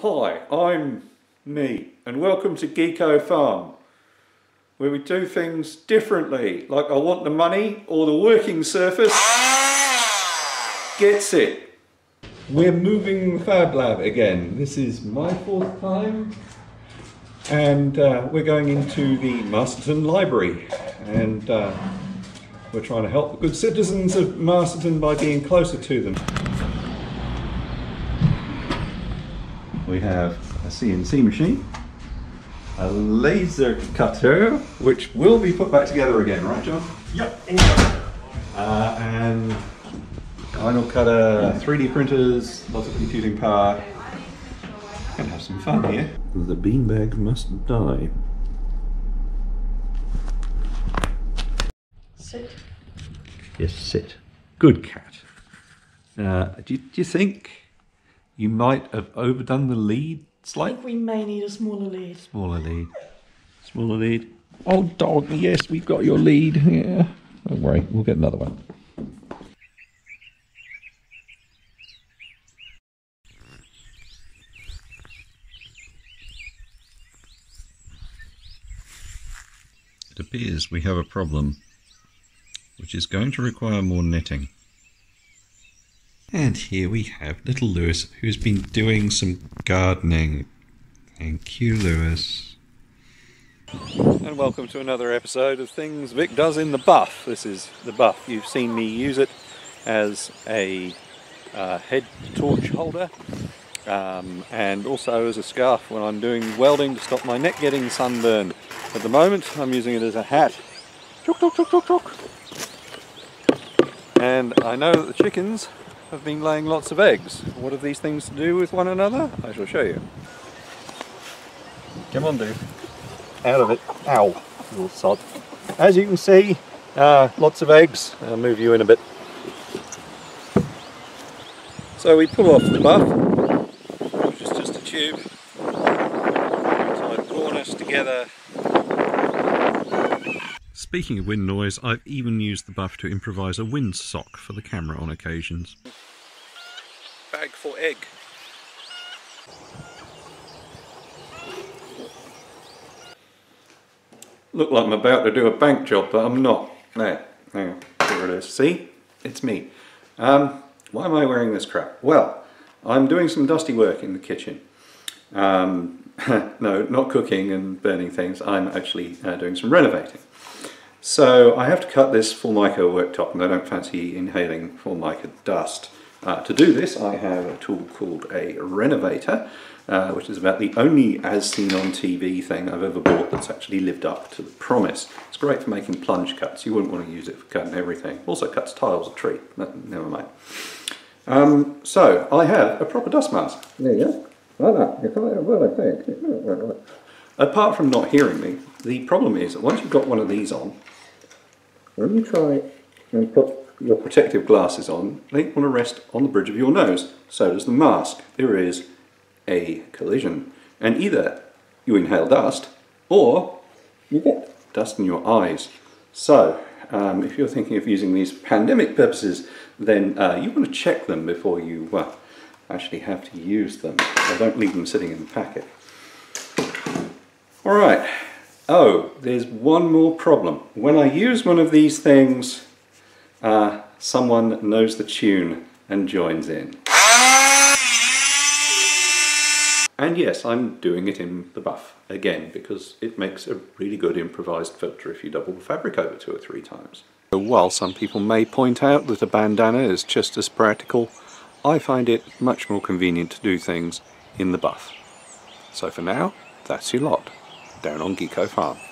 Hi, I'm me, and welcome to Geeko Farm, where we do things differently. Like I want the money, or the working surface gets it. We're moving the Fab Lab again. This is my fourth time, and we're going into the Masterton Library, and we're trying to help the good citizens of Masterton by being closer to them. We have a CNC machine, a laser cutter, which will be put back together again, right, John? Yep. And vinyl cutter, 3D printers, lots of computing power. Gonna have some fun here. The beanbag must die. Sit. Yes, sit. Good cat. Do you think you might have overdone the lead slightly? I think we may need a smaller lead. Smaller lead. Smaller lead. Oh, dog, yes, we've got your lead. Yeah. Don't worry, we'll get another one. It appears we have a problem, which is going to require more netting. And here we have little Lewis, who's been doing some gardening. Thank you, Lewis. And welcome to another episode of Things Vic Does in the Buff. This is the Buff. You've seen me use it as a head torch holder and also as a scarf when I'm doing welding to stop my neck getting sunburned. At the moment, I'm using it as a hat. Chook, chook, chook, chook, chook. And I know that the chickens have been laying lots of eggs. What have these things to do with one another? I shall show you. Come on, dude. Out of it. Ow, little sod. As you can see, lots of eggs. I'll move you in a bit. So we pull off the buff, which is just a tube. So I've drawn us together. Speaking of wind noise, I've even used the buff to improvise a wind sock for the camera on occasions. Bag for egg. Look like I'm about to do a bank job, but I'm not. No, hang on, here it is. See? It's me. Why am I wearing this crap? Well, I'm doing some dusty work in the kitchen. No, not cooking and burning things. I'm actually doing some renovating. So I have to cut this Formica worktop, and I don't fancy inhaling Formica dust. To do this, I have a tool called a Renovator, which is about the only as seen on TV thing I've ever bought that's actually lived up to the promise. It's great for making plunge cuts. You wouldn't want to use it for cutting everything. Also cuts tiles a tree. No, never mind. So I have a proper dust mask. There you go. Like that. Well, I think. Apart from not hearing me, the problem is that once you've got one of these on, when you try and put your protective glasses on, they want to rest on the bridge of your nose. So does the mask. There is a collision. And either you inhale dust, or you get dust in your eyes. So, if you're thinking of using these for pandemic purposes, then you want to check them before you actually have to use them. So don't leave them sitting in the packet. Alright, oh, there's one more problem. When I use one of these things, someone knows the tune and joins in. And yes, I'm doing it in the buff again, because it makes a really good improvised filter if you double the fabric over 2 or 3 times. So while some people may point out that a bandana is just as practical, I find it much more convenient to do things in the buff. So for now, that's your lot. Down on Geeko Farm.